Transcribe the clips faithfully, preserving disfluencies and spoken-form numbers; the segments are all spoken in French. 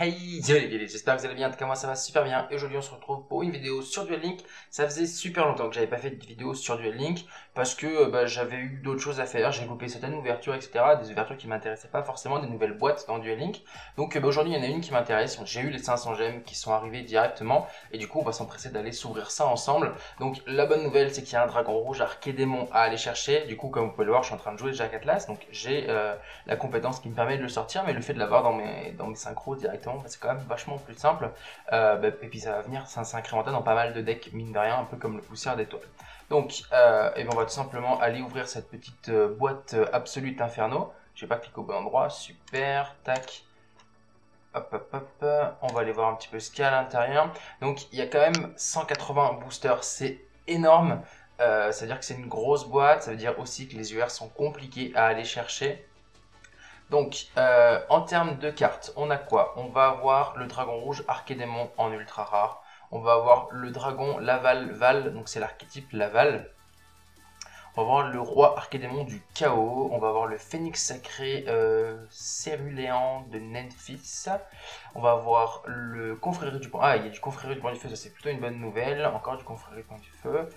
Hey, salut les gueules, j'espère que vous allez bien, en tout cas moi ça va super bien. Et aujourd'hui on se retrouve pour une vidéo sur Duel Links. Ça faisait super longtemps que j'avais pas fait de vidéo sur Duel Links parce que bah, j'avais eu d'autres choses à faire. J'ai loupé certaines ouvertures, et cetera. Des ouvertures qui m'intéressaient pas forcément, des nouvelles boîtes dans Duel Links. Donc bah, aujourd'hui il y en a une qui m'intéresse. J'ai eu les cinq cents gemmes qui sont arrivées directement et du coup on va s'empresser d'aller s'ouvrir ça ensemble. Donc la bonne nouvelle c'est qu'il y a un Dragon Rouge Archédemon à aller chercher. Du coup comme vous pouvez le voir je suis en train de jouer Jack Atlas. Donc j'ai euh, la compétence qui me permet de le sortir, mais le fait de l'avoir dans mes, dans mes synchros directement, c'est quand même vachement plus simple euh, bah, et puis ça va venir s'incrémenter dans pas mal de decks mine de rien, un peu comme le poussière d'étoiles. Donc euh, et ben on va tout simplement aller ouvrir cette petite euh, boîte euh, Absolute Inferno. J'ai pas cliqué au bon endroit, super, tac, hop hop hop, on va aller voir un petit peu ce qu'il y a à l'intérieur. Donc il y a quand même cent quatre-vingts boosters, c'est énorme, euh, ça veut dire que c'est une grosse boîte, ça veut dire aussi que les U R sont compliqués à aller chercher. Donc, euh, en termes de cartes, on a quoi? On va avoir le Dragon Rouge Archédémon en ultra rare. On va avoir le Dragon Laval, Val, donc c'est l'archétype Laval. On va avoir le Roi Archédémon du Chaos. On va avoir le Phénix Sacré euh, Céruléant de Néfis. On va avoir le Confrérie du Poing. Ah, il y a du Confrérie du Poing de Feu, ça c'est plutôt une bonne nouvelle. Encore du Confrérie du Poing de Feu.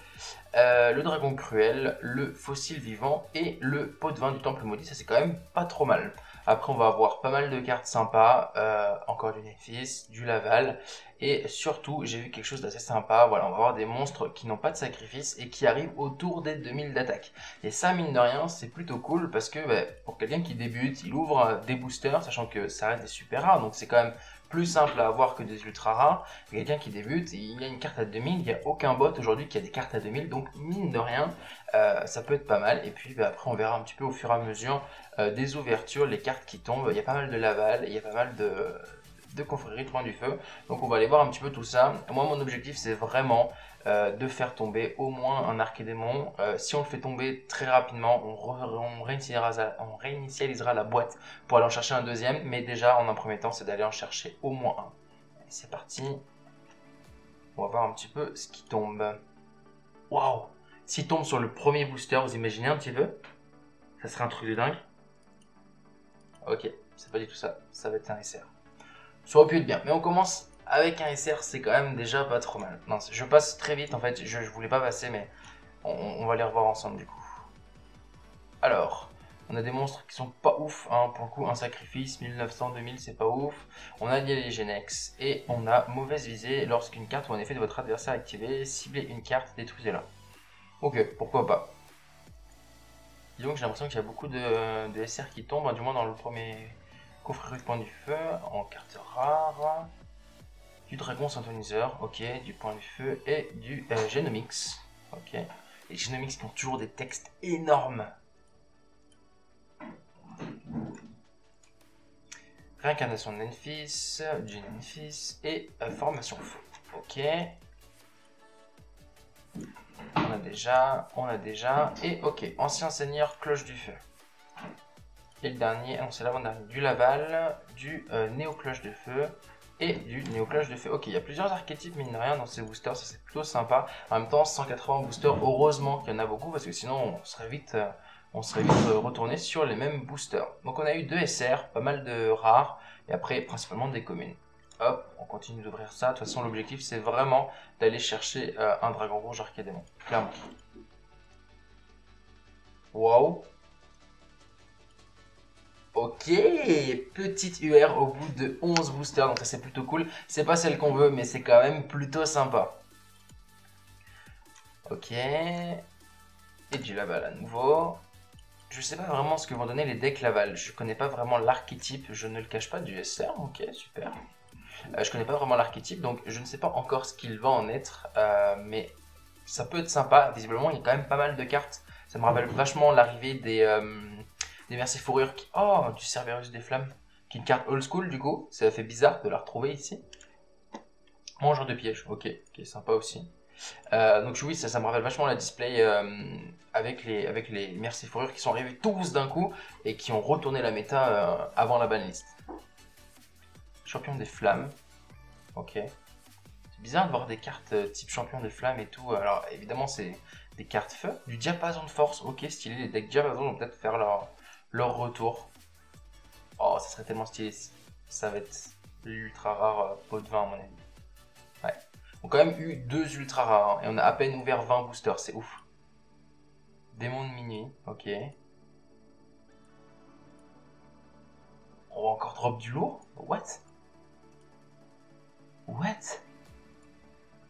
Euh, le Dragon Cruel, le Fossile Vivant et le Pot de Vin du Temple Maudit. Ça c'est quand même pas trop mal. Après on va avoir pas mal de cartes sympas, euh, encore du Néfis, du Laval, et surtout j'ai vu quelque chose d'assez sympa, voilà, on va avoir des monstres qui n'ont pas de sacrifice et qui arrivent autour des deux mille d'attaque. Et ça mine de rien c'est plutôt cool parce que bah, pour quelqu'un qui débute, il ouvre des boosters, sachant que ça reste des super rares, donc c'est quand même plus simple à avoir que des ultra rares. Quelqu'un qui débute, il y a une carte à deux mille, il n'y a aucun bot aujourd'hui qui a des cartes à deux mille, donc mine de rien, euh, ça peut être pas mal. Et puis bah, après on verra un petit peu au fur et à mesure euh, des ouvertures, les cartes qui tombent, il y a pas mal de Laval, il y a pas mal de, de confréries de Poing du Feu, donc on va aller voir un petit peu tout ça. Moi mon objectif c'est vraiment euh, de faire tomber au moins un archédémon, euh, si on le fait tomber très rapidement, on, re, on, réinitialisera, on réinitialisera la boîte pour aller en chercher un deuxième, mais déjà en un premier temps c'est d'aller en chercher au moins un. C'est parti, on va voir un petit peu ce qui tombe. Waouh, s'il tombe sur le premier booster, vous imaginez un petit peu, ça serait un truc de dingue. Ok, c'est pas du tout ça, ça va être un S R. Ça aurait pu être bien, mais on commence avec un S R, c'est quand même déjà pas trop mal. Non, je passe très vite en fait, je, je voulais pas passer, mais on, on va les revoir ensemble du coup. Alors, on a des monstres qui sont pas ouf, hein, pour le coup, un sacrifice, mille neuf cents, deux mille, c'est pas ouf. On a les Génex, et on a mauvaise visée lorsqu'une carte ou un effet de votre adversaire est activé, ciblez une carte, détruisez-la. Ok, pourquoi pas. Dis donc, j'ai l'impression qu'il y a beaucoup de, de S R qui tombent, hein, du moins dans le premier... Confrérie du Poing du Feu en carte rare, du Dragon Syntoniseur, ok, du Poing du Feu et du euh, Génomix, ok. Les Génomix qui ont toujours des textes énormes. Réincarnation de Néfis, du Néfis et euh, Formation Feu, ok. On a déjà, on a déjà, et ok, Ancien Seigneur Cloche du Feu. Et le dernier, non c'est l'avant-dernier, du Laval, du euh, Néo-Cloche de Feu et du Néo-Cloche de Feu. Ok, il y a plusieurs archétypes mine de rien dans ces boosters, ça c'est plutôt sympa. En même temps, cent quatre-vingts boosters, heureusement qu'il y en a beaucoup parce que sinon on serait vite, euh, on serait vite euh, retourné sur les mêmes boosters. Donc on a eu deux S R, pas mal de rares et après principalement des communes. Hop, on continue d'ouvrir ça. De toute façon, l'objectif c'est vraiment d'aller chercher euh, un Dragon Rouge Archédémon, clairement. Waouh! Ok, petite U R au bout de onze boosters, donc ça c'est plutôt cool. C'est pas celle qu'on veut, mais c'est quand même plutôt sympa. Ok, et du Laval à nouveau. Je sais pas vraiment ce que vont donner les decks Laval. Je connais pas vraiment l'archétype, je ne le cache pas, du S R, ok, super. Euh, je connais pas vraiment l'archétype, donc je ne sais pas encore ce qu'il va en être, euh, mais ça peut être sympa. Visiblement, il y a quand même pas mal de cartes. Ça me rappelle vachement l'arrivée des... Euh, Des merci fourrures qui... Oh, du Cerberus des Flammes, qui est une carte old school du coup. Ça fait bizarre de la retrouver ici. Mangeur de piège, ok, qui est sympa aussi. Euh, donc oui, ça, ça me rappelle vachement la display euh, avec les, avec les merci fourrures qui sont arrivés tous d'un coup et qui ont retourné la méta euh, avant la banlist. Champion des Flammes, ok. C'est bizarre de voir des cartes euh, type champion des Flammes et tout. Alors évidemment, c'est des cartes feu. Du Diapason de Force, ok, stylé. Les decks Diapason vont peut-être faire leur... leur retour. Oh, ça serait tellement stylé. Ça va être l'ultra rare pot de vingt à mon avis. Ouais. On a quand même eu deux ultra rares hein, et on a à peine ouvert vingt boosters, c'est ouf. Démon de minuit, ok. On va encore drop du lourd. What? What?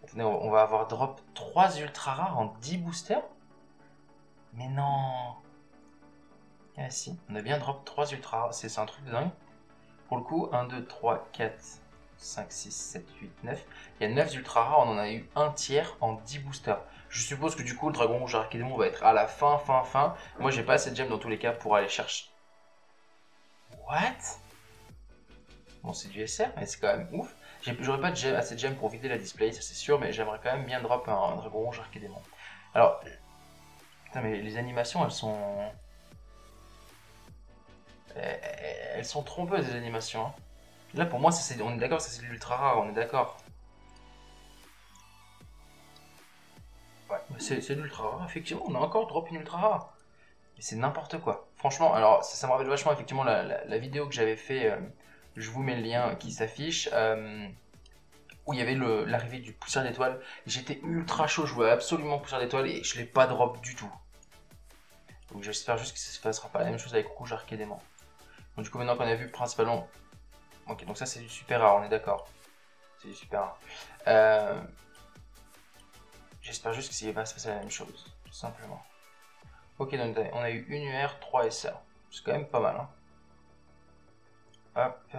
Attendez, on va avoir drop trois ultra rares en dix boosters? Mais non! Ah si, on a bien drop trois ultra rares, c'est un truc dingue. Pour le coup, un, deux, trois, quatre, cinq, six, sept, huit, neuf. Il y a neuf ultra rares, on en a eu un tiers en dix boosters. Je suppose que du coup, le Dragon Rouge Archédemon va être à la fin, fin, fin. Moi, j'ai pas assez de gemmes dans tous les cas pour aller chercher. What? Bon, c'est du S R, mais c'est quand même ouf. J'aurais pas de gemme, assez de gemmes pour vider la display, ça c'est sûr, mais j'aimerais quand même bien drop un, un Dragon Rouge Archédemon. Alors, putain, mais les animations, elles sont... Elles sont trompeuses, les animations. Hein. Là, pour moi, ça, est... on est d'accord, ça c'est de l'ultra rare, on est d'accord. Ouais, c'est de l'ultra rare, effectivement, on a encore drop une ultra rare. C'est n'importe quoi. Franchement, alors ça, ça me rappelle vachement effectivement la, la, la vidéo que j'avais fait, euh, je vous mets le lien qui s'affiche, euh, où il y avait l'arrivée du poussière d'étoile. J'étais ultra chaud, je voulais absolument poussière d'étoile et je ne l'ai pas drop du tout. Donc j'espère juste que ça ne se passera pas la même chose avec Rouge Archédemon. Donc du coup maintenant qu'on a vu principalement... Ok, donc ça c'est du super rare, on est d'accord. C'est du super rare. Euh, j'espère juste que ça ne va pas se passer la même chose, tout simplement. Ok, donc on a eu une U R, trois S A. C'est quand même pas mal. Hein. Hop.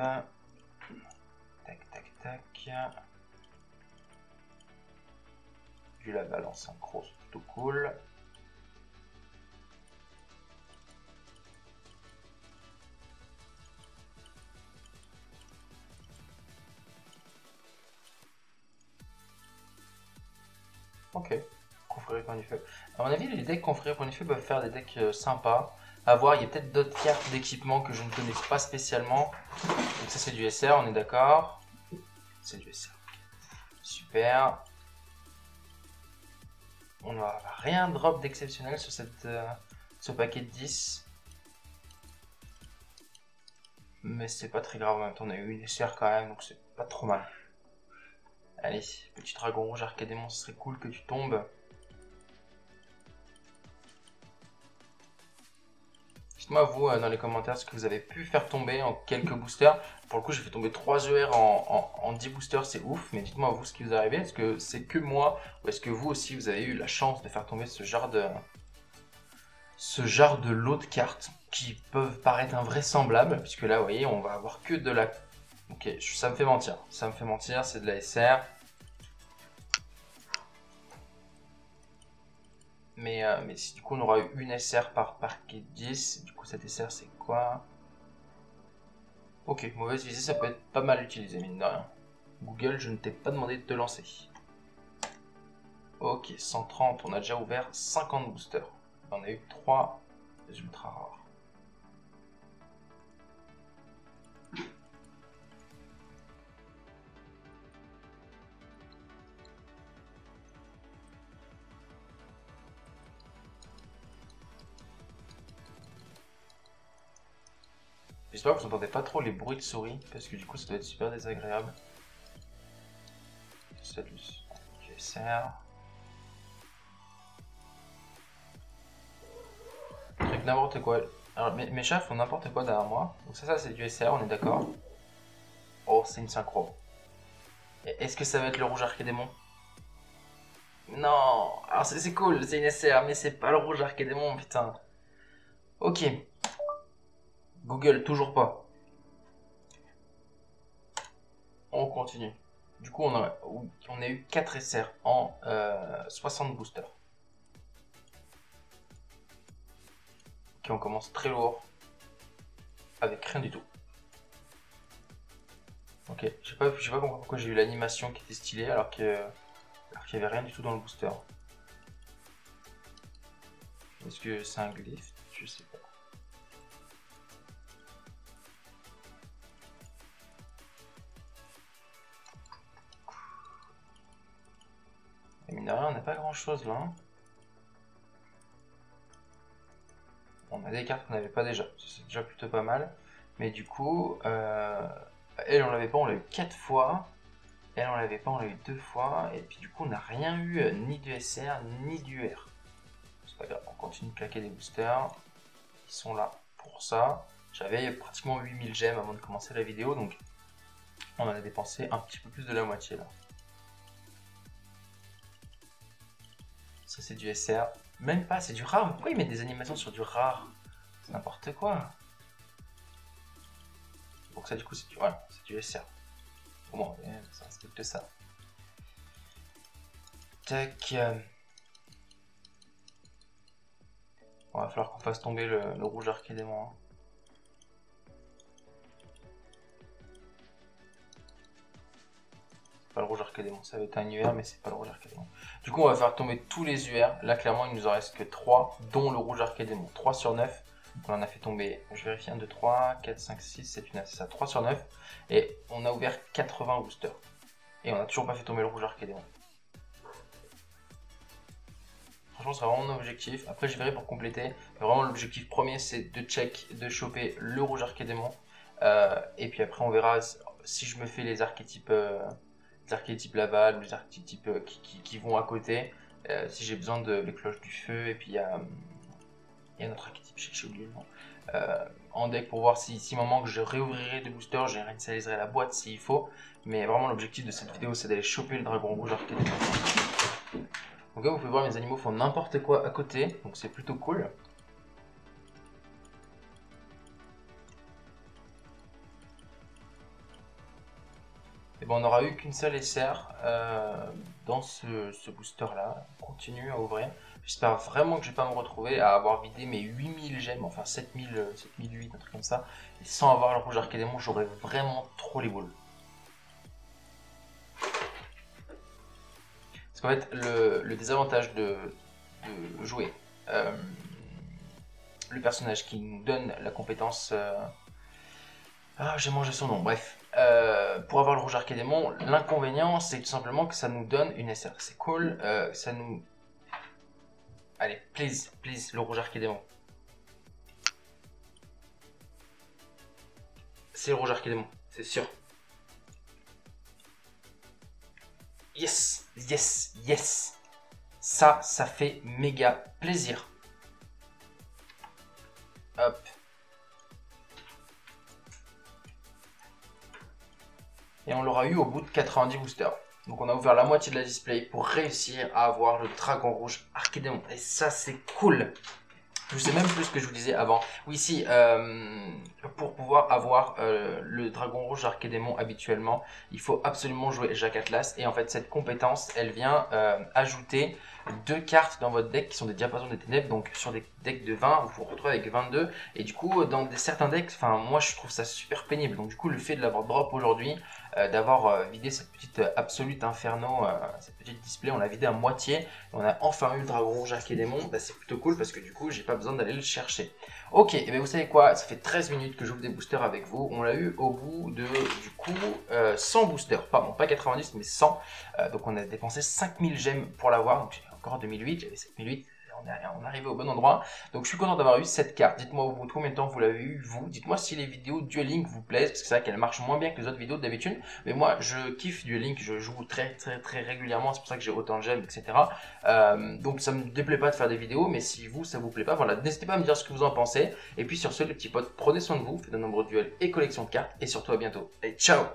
Tac, tac, tac. Du Laval en synchro, c'est plutôt cool. Ok. Confrérie du Feu. À mon avis, les decks Confrérie du Feu peuvent faire des decks euh, sympas. À voir, il y a peut-être d'autres cartes d'équipement que je ne connais pas spécialement. Donc, ça, c'est du S R, on est d'accord. C'est du S R. Super. On n'a rien drop d'exceptionnel sur cette, euh, ce paquet de dix. Mais c'est pas très grave en même temps. On a eu une S R quand même, donc c'est pas trop mal. Allez, petit Dragon Rouge Archédemon, ce serait cool que tu tombes. Dites-moi, vous, dans les commentaires, ce que vous avez pu faire tomber en quelques boosters. Pour le coup, j'ai fait tomber trois E R en, en, en dix boosters, c'est ouf. Mais dites-moi, vous, ce qui vous est arrivé. Est-ce que c'est que moi ou est-ce que vous aussi, vous avez eu la chance de faire tomber ce genre de... ce genre de lot de cartes qui peuvent paraître invraisemblables. Puisque là, vous voyez, on va avoir que de la... Ok, ça me fait mentir. Ça me fait mentir, c'est de la S R. Mais, euh, mais si du coup on aura eu une S R par paquet de dix, du coup cette S R c'est quoi? Ok, mauvaise visée, ça peut être pas mal utilisé mine de rien. Google, je ne t'ai pas demandé de te lancer. Ok, cent trente, on a déjà ouvert cinquante boosters. On a eu trois ultra rares. J'espère que vous n'entendez pas trop les bruits de souris, parce que du coup ça doit être super désagréable. Salut, G S R. Truc n'importe quoi. Alors mes, mes chats font n'importe quoi derrière moi. Donc ça, ça c'est du S R, on est d'accord. Oh, c'est une synchro. Est-ce que ça va être le Rouge Archédemon? Non. Alors c'est cool, c'est une S R, mais c'est pas le Rouge Archédemon, putain. Ok. Google, toujours pas. On continue. Du coup, on a, on a eu quatre S R en euh, soixante boosters. Ok, on commence très lourd. Avec rien du tout. Ok, je sais pas, je sais pas pourquoi j'ai eu l'animation qui était stylée alors qu'il alors qu'il y avait rien du tout dans le booster. Est-ce que c'est un glyph? Je sais pas. On n'a pas grand chose là. Hein. On a des cartes qu'on n'avait pas déjà. C'est déjà plutôt pas mal. Mais du coup, euh, Elle, on l'avait pas, on l'a eu quatre fois. Elle, on l'avait pas, on l'a eu deux fois. Et puis du coup, on n'a rien eu euh, ni du S R, ni du R. C'est pas grave, on continue de claquer des boosters. Ils sont là pour ça. J'avais pratiquement huit mille gemmes avant de commencer la vidéo, donc on en a dépensé un petit peu plus de la moitié là. Ça, c'est du S R. Même pas, c'est du rare. Mais pourquoi ils mettent des animations sur du rare? C'est n'importe quoi. Donc ça, du coup, c'est du, voilà, du S R. Au moins, ça respecte ça. Tac. Bon, va falloir qu'on fasse tomber le, le rouge archédémon. Hein. Pas le rouge archédémon, ça va être un U R, mais c'est pas le rouge archédémon. Du coup, on va faire tomber tous les U R. Là, clairement, il nous en reste que trois, dont le rouge archédémon. trois sur neuf. On en a fait tomber, je vérifie, un, deux, trois, quatre, cinq, six, sept, huit, neuf, c'est ça, trois sur neuf. Et on a ouvert quatre-vingts boosters. Et on n'a toujours pas fait tomber le rouge archédémon. Franchement, c'est vraiment mon objectif. Après, je verrai pour compléter. Vraiment, l'objectif premier, c'est de check, de choper le rouge archédémon. Euh, et puis après, on verra si je me fais les archétypes. Euh, les archétypes Laval, les archétypes euh, qui, qui, qui vont à côté, euh, si j'ai besoin de les cloches du feu, et puis il y a, y a notre archétype, j'ai oublié le nom, euh, en deck pour voir si, si moment que je réouvrirai des boosters, je réinitialiserai la boîte s'il faut, mais vraiment l'objectif de cette vidéo c'est d'aller choper le dragon rouge archétype. Donc là vous pouvez voir mes animaux font n'importe quoi à côté, donc c'est plutôt cool. Et ben on n'aura eu qu'une seule S R euh, dans ce, ce booster là. On continue à ouvrir. J'espère vraiment que je ne vais pas me retrouver à avoir vidé mes huit mille gemmes, enfin sept mille, sept mille huit, un truc comme ça. Et sans avoir le rouge archédémon, j'aurais vraiment trop les boules. Parce qu'en fait, le, le désavantage de, de jouer euh, le personnage qui nous donne la compétence. Euh... Ah, j'ai mangé son nom, bref. Euh, pour avoir le rouge archédémon, l'inconvénient c'est tout simplement que ça nous donne une S R. C'est cool, euh, ça nous... Allez, please, please, le rouge archédémon. C'est le rouge archédémon, c'est sûr. Yes, yes, yes. Ça, ça fait méga plaisir. Hop. Et on l'aura eu au bout de quatre-vingt-dix boosters. Donc on a ouvert la moitié de la display pour réussir à avoir le dragon rouge archédémon. Et ça c'est cool. Je sais même plus ce que je vous disais avant. Oui si, euh, pour pouvoir avoir euh, le dragon rouge archédémon habituellement, il faut absolument jouer Jack Atlas. Et en fait cette compétence, elle vient euh, ajouter deux cartes dans votre deck qui sont des diapasons des ténèbres. Donc sur des decks de vingt, vous vous retrouvez avec vingt-deux. Et du coup dans des, certains decks, enfin moi je trouve ça super pénible. Donc du coup le fait de l'avoir drop aujourd'hui, Euh, d'avoir euh, vidé cette petite euh, Absolute Inferno, euh, cette petite display, on l'a vidé à moitié, on a enfin eu le dragon rouge archédémon, bah, c'est plutôt cool parce que du coup j'ai pas besoin d'aller le chercher. Ok, et bien vous savez quoi, ça fait treize minutes que j'ouvre des boosters avec vous, on l'a eu au bout de du coup euh, cent boosters, pardon, pas quatre-vingt-dix mais cent, euh, donc on a dépensé cinq mille gemmes pour l'avoir, donc j'ai encore deux mille huit, j'avais sept mille huit. On est arrivé au bon endroit, donc je suis content d'avoir eu cette carte. Dites-moi au bout de combien de temps vous l'avez eu vous. Dites-moi si les vidéos Duel Links vous plaisent, parce que c'est vrai qu'elles marchent moins bien que les autres vidéos d'habitude. Mais moi, je kiffe Duel Links, je joue très très très régulièrement, c'est pour ça que j'ai autant de gemmes, et cetera. Euh, donc ça me déplaît pas de faire des vidéos, mais si vous ça vous plaît pas, voilà, n'hésitez pas à me dire ce que vous en pensez. Et puis sur ce, les petits potes, prenez soin de vous, faites de nombreux duels et collections de cartes, et surtout à bientôt. Et ciao!